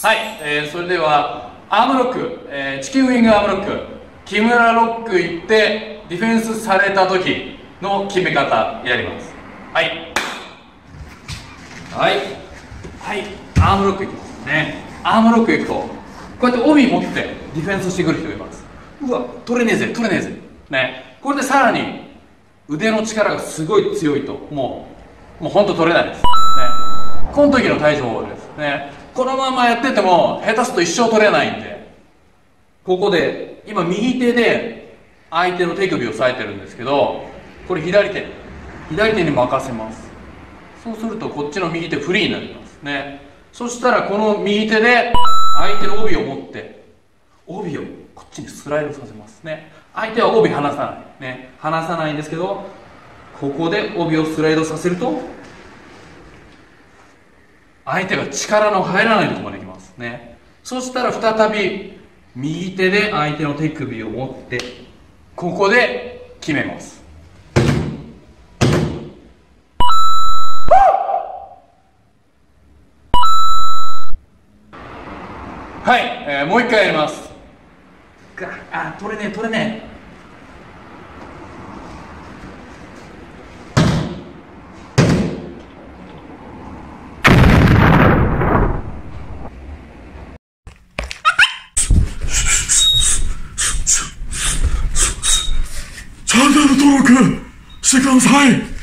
。はい、それではアームロック、チキンウィングアームロック、木村ロック行ってディフェンスされた時の決め方やります。はいはいはい、アームロックいきますね。アームロックいくとこうやって帯持ってディフェンスしてくる人がいます。うわ、取れねえぜ取れねえぜね。これでさらに腕の力がすごい強いともう本当取れないですね。この時の対処法ですね。このままやってても下手すると一生取れないんで、ここで今右手で相手の手首を押さえてるんですけど、これ左手に任せます。そうするとこっちの右手フリーになりますね。そしたらこの右手で相手の帯を持って帯をこっちにスライドさせますね。相手は帯離さないね、離さないんですけど、ここで帯をスライドさせると相手が力の入らないところまでいきますね。そしたら再び右手で相手の手首を持ってここで決めます。はい、もう一回やります。あ、取れねえ取れねえ。チャンネル登録してください。